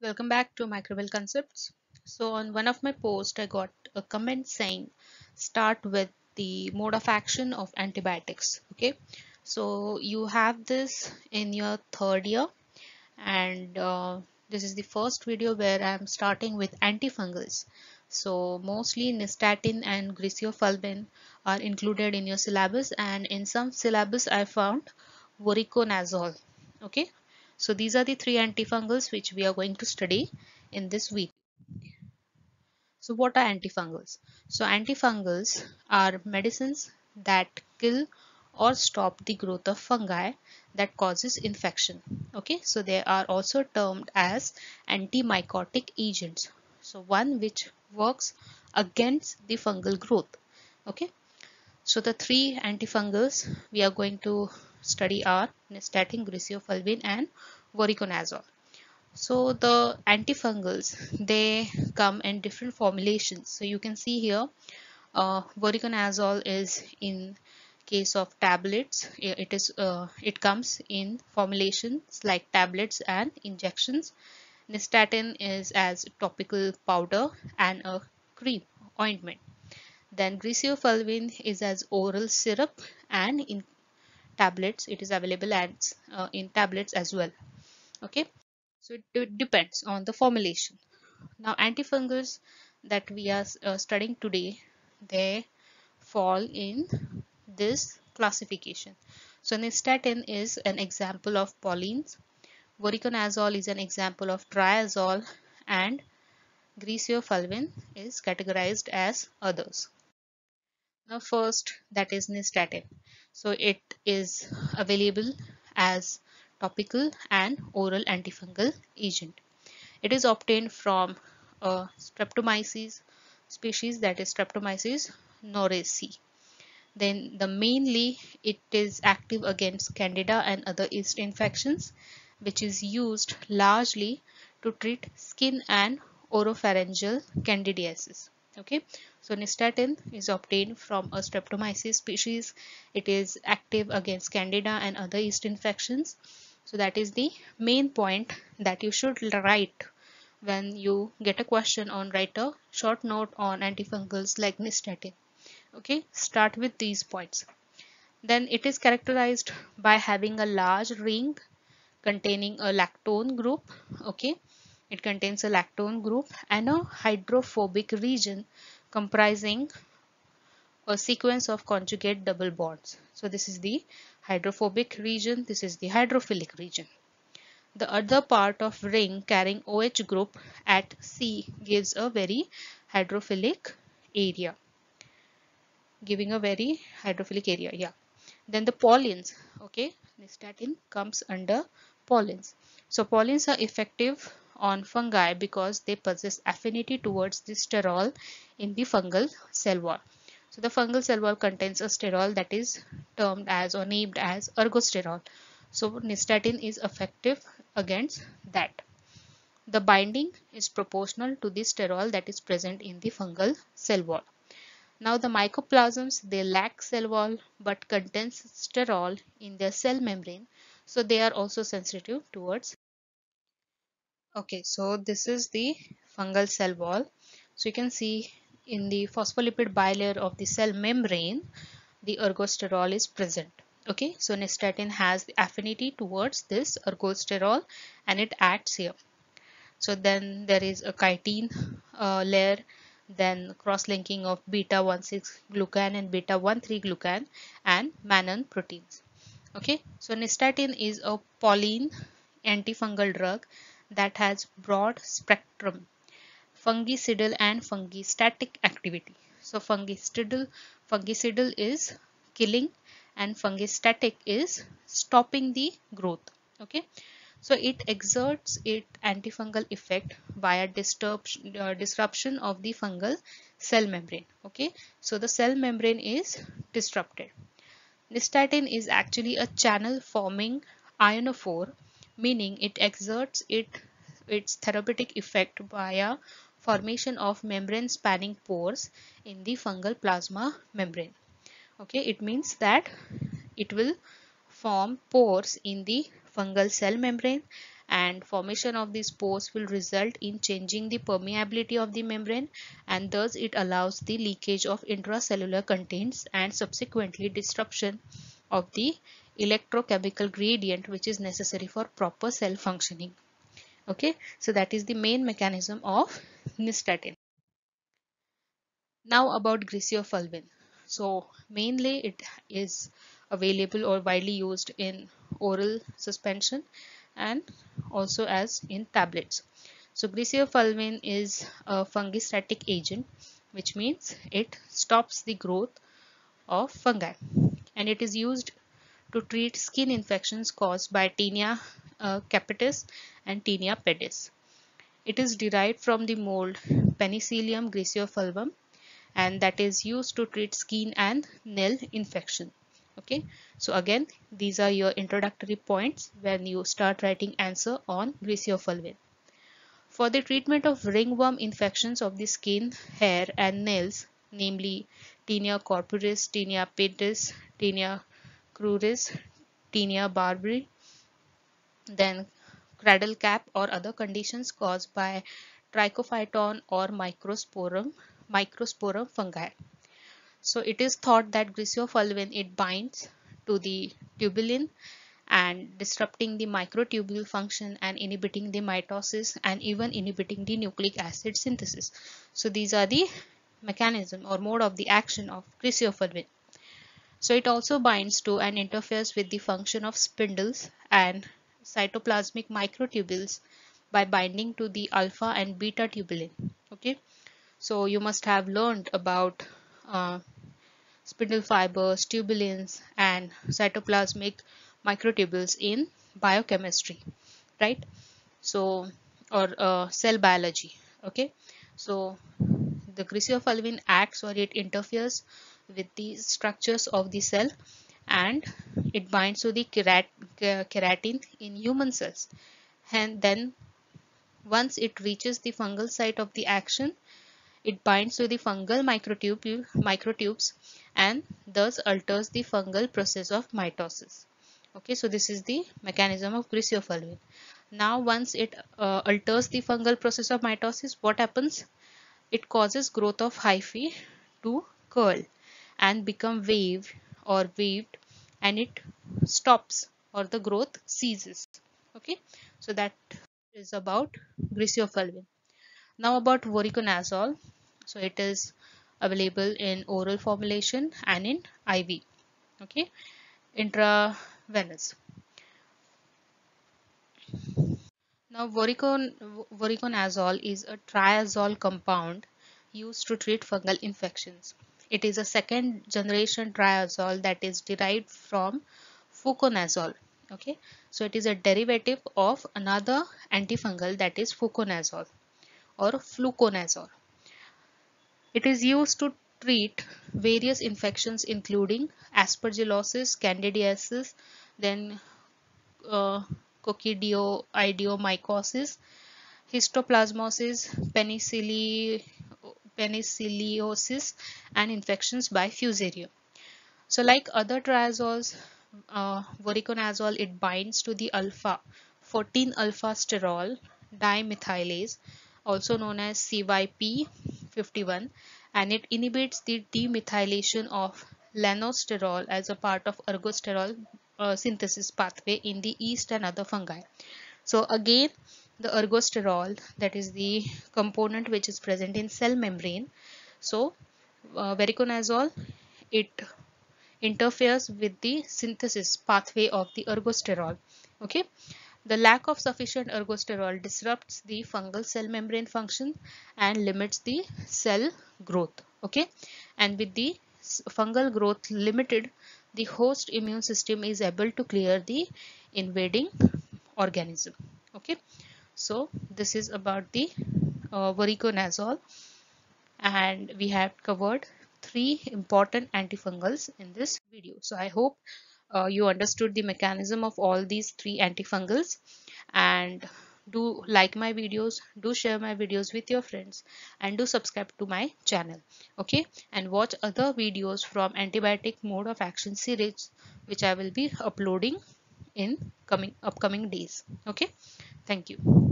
Welcome back to Microbial Concepts. So on one of my posts I got a comment saying start with the mode of action of antibiotics. Okay, so you have this in your third year and this is the first video where I am starting with antifungals. So mostly nystatin and griseofulvin are included in your syllabus, and in some syllabus I found voriconazole. Okay, so these are the three antifungals which we are going to study in this week. So what are antifungals? So antifungals are medicines that kill or stop the growth of fungi that causes infection. Okay, so they are also termed as antimycotic agents. So one which works against the fungal growth. Okay, so the three antifungals we are going to study are nystatin, griseofulvin and voriconazole. So the antifungals, they come in different formulations. So you can see here voriconazole is in case of tablets. It comes in formulations like tablets and injections. Nystatin is as topical powder and a cream ointment. Then griseofulvin is as oral syrup, and in tablets it is available as in tablets as well. Okay, so it depends on the formulation. Now antifungals that we are studying today, they fall in this classification. So nystatin is an example of polyenes, voriconazole is an example of triazole, and griseofulvin is categorized as others. Now first, that is nystatin. So it is available as topical and oral antifungal agent. It is obtained from a Streptomyces species, that is Streptomyces noursei. Then mainly it is active against Candida and other yeast infections, which is used largely to treat skin and oropharyngeal candidiasis. Okay, so nystatin is obtained from a Streptomyces species. It is active against Candida and other yeast infections. So that is the main point that you should write when you get a question on, write a short note on antifungals like nystatin. Okay, start with these points. Then it is characterized by having a large ring containing a lactone group. Okay, it contains a lactone group and a hydrophobic region comprising a sequence of conjugate double bonds. So this is the hydrophobic region, this is the hydrophilic region. The other part of ring carrying OH group at C gives a very hydrophilic area. Then the polyenes. Okay, nystatin comes under polyenes. So polyenes are effective on fungi because they possess affinity towards the sterol in the fungal cell wall. So the fungal cell wall contains a sterol that is termed as or named as ergosterol. So nystatin is effective against that. The binding is proportional to the sterol that is present in the fungal cell wall. Now the mycoplasms, they lack cell wall but contains sterol in their cell membrane, so they are also sensitive towards. Okay, so this is the fungal cell wall. So you can see in the phospholipid bilayer of the cell membrane, the ergosterol is present. Okay, so nystatin has the affinity towards this ergosterol and it acts here. So then there is a chitin layer, then cross-linking of beta-1,6-glucan and beta-1,3-glucan and mannan proteins. Okay, so nystatin is a polyene antifungal drug that has broad spectrum fungicidal and fungistatic activity. So fungicidal is killing and fungistatic is stopping the growth. Okay, so it exerts its antifungal effect via disruption of the fungal cell membrane. Okay, so the cell membrane is disrupted. Nystatin is actually a channel forming ionophore, meaning it exerts its therapeutic effect via formation of membrane spanning pores in the fungal plasma membrane. Okay, it means that it will form pores in the fungal cell membrane and formation of these pores will result in changing the permeability of the membrane, and thus it allows the leakage of intracellular contents and subsequently disruption of the electrochemical gradient which is necessary for proper cell functioning. Okay, so that is the main mechanism of nystatin. Now about griseofulvin. So mainly it is available or widely used in oral suspension and also as in tablets. So griseofulvin is a fungistatic agent, which means it stops the growth of fungi, and it is used to treat skin infections caused by tinea capitis and tinea pedis. It is derived from the mold penicillium griseofulvum, and that is used to treat skin and nail infection. Okay, so again, these are your introductory points when you start writing answer on griseofulvin. For the treatment of ringworm infections of the skin, hair and nails, namely tinea corporis, tinea pedis, tinea cruris, tinea barbae, then cradle cap or other conditions caused by trichophyton or microsporum fungi. So it is thought that griseofulvin, it binds to the tubulin and disrupting the microtubule function and inhibiting the mitosis and even inhibiting the nucleic acid synthesis. So these are the mechanism or mode of the action of griseofulvin. So it also binds to and interferes with the function of spindles and cytoplasmic microtubules by binding to the alpha and beta tubulin. Okay, so you must have learned about spindle fibers, tubulins and cytoplasmic microtubules in biochemistry, right? So or cell biology. Okay, so the griseofulvin acts or it interferes with the structures of the cell, and it binds to the keratin in human cells, and then once it reaches the fungal site of the action, it binds to the fungal microtubes and thus alters the fungal process of mitosis. Okay, so this is the mechanism of griseofulvin. Now once it alters the fungal process of mitosis, what happens? It causes growth of hyphae to curl and become wave or waved, and it stops or the growth ceases. Okay, so that is about griseofulvin. Now about voriconazole. So it is available in oral formulation and in IV, okay, intravenous. Now voriconazole is a triazole compound used to treat fungal infections. It is a second generation triazole that is derived from fluconazole. Okay, so it is a derivative of another antifungal, that is fluconazole or fluconazole. It is used to treat various infections including aspergillosis, candidiasis, then coccidioidomycosis, histoplasmosis, penicilliosis and infections by Fusarium. So like other triazoles, voriconazole, it binds to the alpha 14 alpha sterol dimethylase, also known as CYP51, and it inhibits the demethylation of lanosterol as a part of ergosterol synthesis pathway in the yeast and other fungi. So again, the ergosterol, that is the component which is present in cell membrane. So voriconazole, it interferes with the synthesis pathway of the ergosterol. Okay, the lack of sufficient ergosterol disrupts the fungal cell membrane function and limits the cell growth. Okay, and with the fungal growth limited, the host immune system is able to clear the invading organism. Okay, so this is about the voriconazole, and we have covered 3 important antifungals in this video. So I hope you understood the mechanism of all these 3 antifungals, and do like my videos, do share my videos with your friends, and do subscribe to my channel. Okay, and watch other videos from antibiotic mode of action series which I will be uploading in upcoming days. Okay, Thank you.